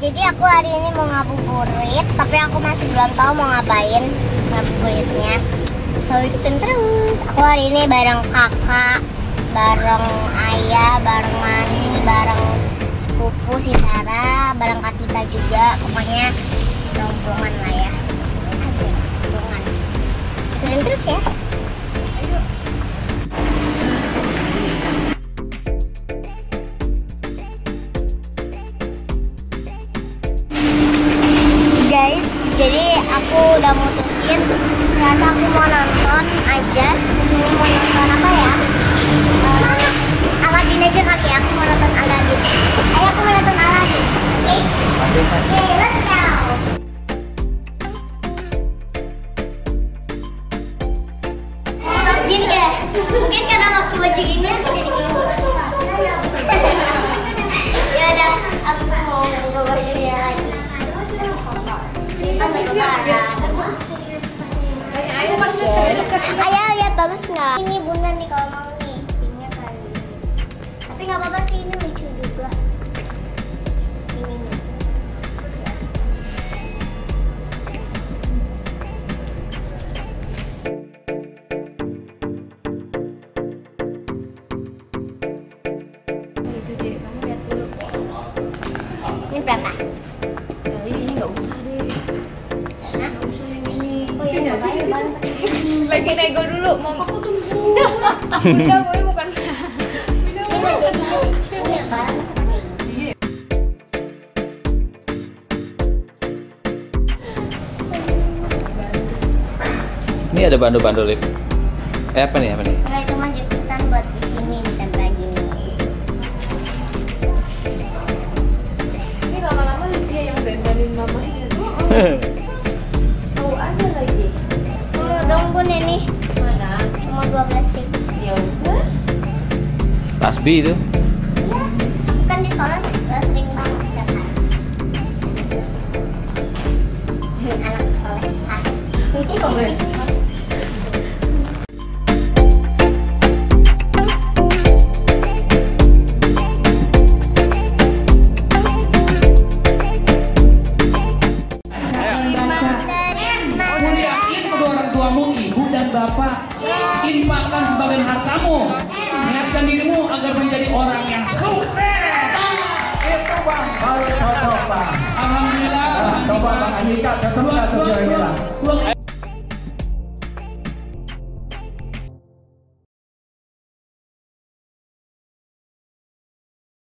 Jadi aku hari ini mau ngabuburit, tapi aku masih belum tahu mau ngapain ngabuburitnya. So ikutin terus. Aku hari ini bareng kakak, bareng ayah, bareng mami, bareng sepupu si Sarah, bareng Kak Tita juga. Pokoknya rombongan lah ya. Asik, rombongan. Ikutin terus ya. Jadi aku udah mutusin, ternyata aku mau nonton aja. Disini mau nonton apa ya? Aladdin aja kali ya, aku mau nonton Aladdin. Ayo aku mau nonton Aladdin, oke? Okay? Yay, let's go! Stop gini ya, mungkin karena waktu baju gini sedikit ya udah, aku mau buka bajunya lagi. Ayah lihat bagus nggak? Ini bunda nih kalau mau nih, pinknya kali. Tapi nggak apa-apa sih, ini lucu juga. Ini nih. Itu deh, kamu lihat dulu. Ini berapa? Kali ini nggak usah deh. Nggak usah yang ini. Oh ya, baik. Lagi nego dulu, mama aku tunggu. Udah, boleh bukan? Ini ada bandul-bandul ini. Apa nih? Apa nih? Nah, itu manjepitan buat di sini ditambah gini. Ini lama-lama dia yang dandanin mama ini. Tahu aja lagi. Dong bun ini mana? Cuma 12.000. Ya udah. Tasbih itu? Iya. Bukan di sekolah sering banget datang. Anak soleh. Bapak, infakkan sebagian hartamu, niatkan dirimu agar menjadi orang yang sukses. Itu bang, baru contoh bang. Alhamdulillah. Coba bang Anika, contoh nggak tuh kira-kira?